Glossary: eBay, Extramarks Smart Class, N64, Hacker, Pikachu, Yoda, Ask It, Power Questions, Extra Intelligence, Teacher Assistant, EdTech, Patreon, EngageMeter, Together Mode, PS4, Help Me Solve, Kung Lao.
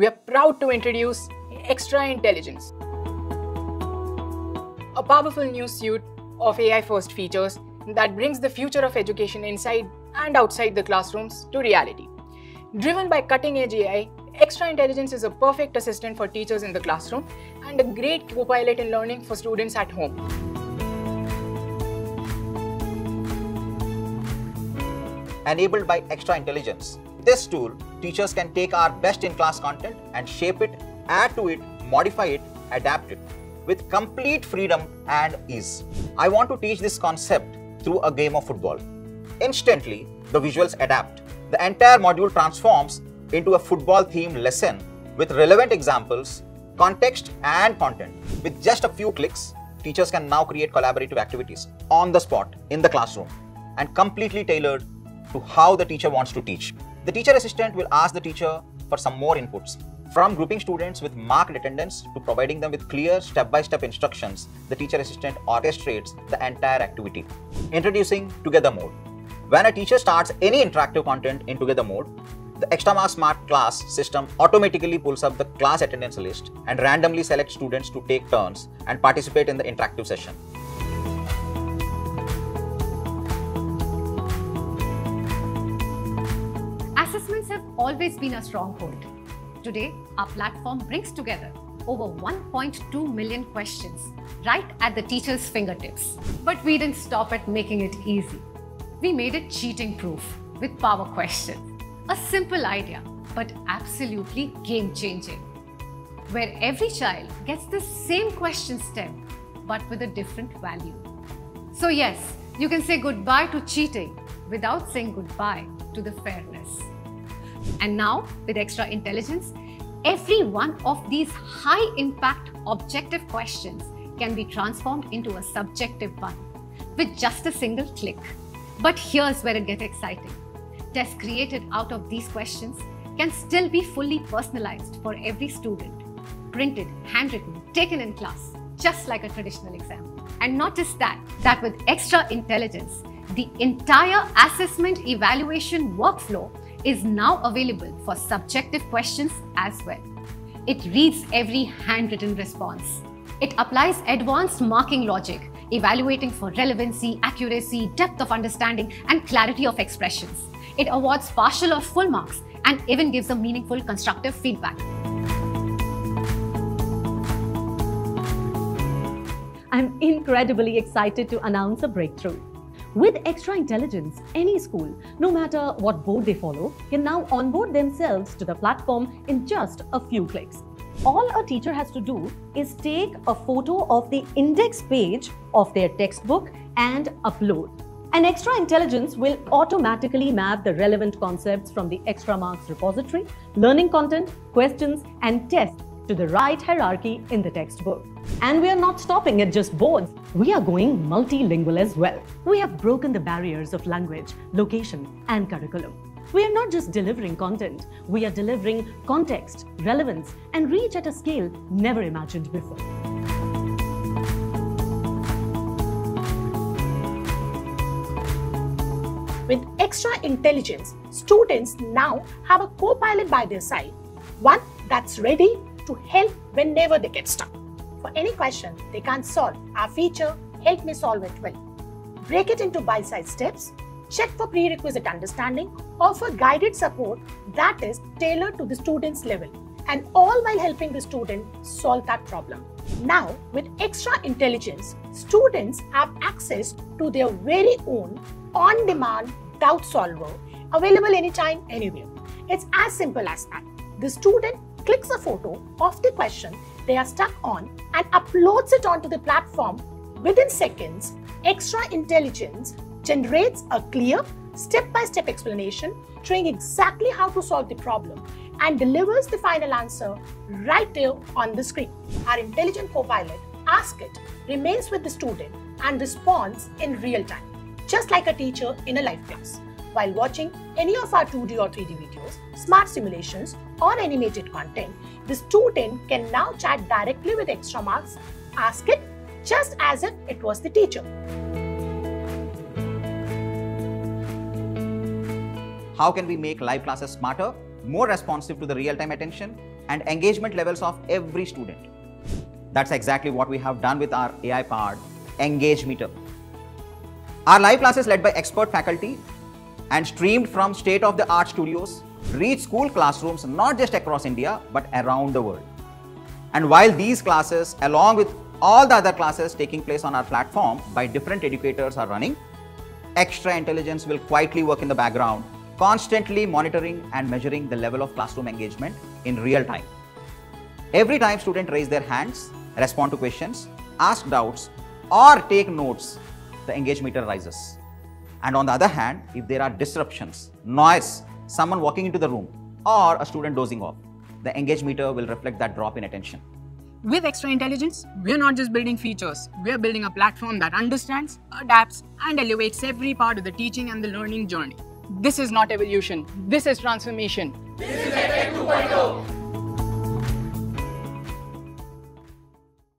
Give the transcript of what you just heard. we are proud to introduce Extra Intelligence, a powerful new suite of AI-first features that brings the future of education inside and outside the classrooms to reality. Driven by cutting-edge AI, Extra Intelligence is a perfect assistant for teachers in the classroom and a great co-pilot in learning for students at home. Enabled by Extra Intelligence, this tool, teachers can take our best-in-class content and shape it, add to it, modify it, adapt it with complete freedom and ease. I want to teach this concept through a game of football. Instantly, the visuals adapt. The entire module transforms into a football-themed lesson with relevant examples, context, and content. With just a few clicks, teachers can now create collaborative activities on the spot in the classroom and completely tailored to how the teacher wants to teach. The teacher assistant will ask the teacher for some more inputs. From grouping students with marked attendance to providing them with clear step-by-step instructions, the teacher assistant orchestrates the entire activity. Introducing Together Mode. When a teacher starts any interactive content in Together Mode, the Extramarks Smart Class system automatically pulls up the class attendance list and randomly selects students to take turns and participate in the interactive session. Assessments have always been a stronghold. Today, our platform brings together over 1.2 million questions right at the teacher's fingertips. But we didn't stop at making it easy. We made it cheating-proof with Power Questions. A simple idea, but absolutely game-changing, where every child gets the same question stem, but with a different value. So yes, you can say goodbye to cheating without saying goodbye to the fairness. And now, with Extra Intelligence, every one of these high-impact objective questions can be transformed into a subjective one with just a single click. But here's where it gets exciting. Tests created out of these questions can still be fully personalized for every student, printed, handwritten, taken in class, just like a traditional exam. And not just that, with Extra Intelligence, the entire assessment evaluation workflow is now available for subjective questions as well. It reads every handwritten response. It applies advanced marking logic, evaluating for relevancy, accuracy, depth of understanding, and clarity of expressions. It awards partial or full marks and even gives a meaningful constructive feedback. I'm incredibly excited to announce a breakthrough. With Extra Intelligence, any school, no matter what board they follow, can now onboard themselves to the platform in just a few clicks. All a teacher has to do is take a photo of the index page of their textbook and upload. And Extra Intelligence will automatically map the relevant concepts from the Extramarks repository, learning content, questions, and tests to the right hierarchy in the textbook. And we are not stopping at just boards. We are going multilingual as well. We have broken the barriers of language, location, and curriculum. We are not just delivering content. We are delivering context, relevance, and reach at a scale never imagined before. With Extra Intelligence, students now have a co-pilot by their side, one that's ready to help whenever they get stuck. For any question they can't solve, our feature Help Me Solve it will break it into bite-sized steps, check for prerequisite understanding, offer guided support that is tailored to the student's level, and all while helping the student solve that problem. Now, with Extra Intelligence, students have access to their very own on-demand doubt solver, available anytime, anywhere. It's as simple as that. The student clicks a photo of the question they are stuck on and uploads it onto the platform. Within seconds, Extra Intelligence generates a clear, step-by-step explanation showing exactly how to solve the problem and delivers the final answer right there on the screen. Our intelligent co-pilot, Ask It, remains with the student and responds in real time, just like a teacher in a live class. While watching any of our 2D or 3D videos, smart simulations, or animated content, the student can now chat directly with Extramarks, Ask It, just as if it was the teacher. How can we make live classes smarter? more responsive to the real-time attention and engagement levels of every student. That's exactly what we have done with our AI-powered EngageMeter. Our live classes led by expert faculty and streamed from state-of-the-art studios reach school classrooms not just across India but around the world. And while these classes, along with all the other classes taking place on our platform by different educators, are running, Extra Intelligence will quietly work in the background, constantly monitoring and measuring the level of classroom engagement in real time. Every time students raise their hands, respond to questions, ask doubts, or take notes, the EngageMeter rises. And on the other hand, if there are disruptions, noise, someone walking into the room, or a student dozing off, the EngageMeter will reflect that drop in attention. With Extra Intelligence, we are not just building features, we are building a platform that understands, adapts, and elevates every part of the teaching and the learning journey. This is not evolution, this is transformation. This is EdTech 2.0.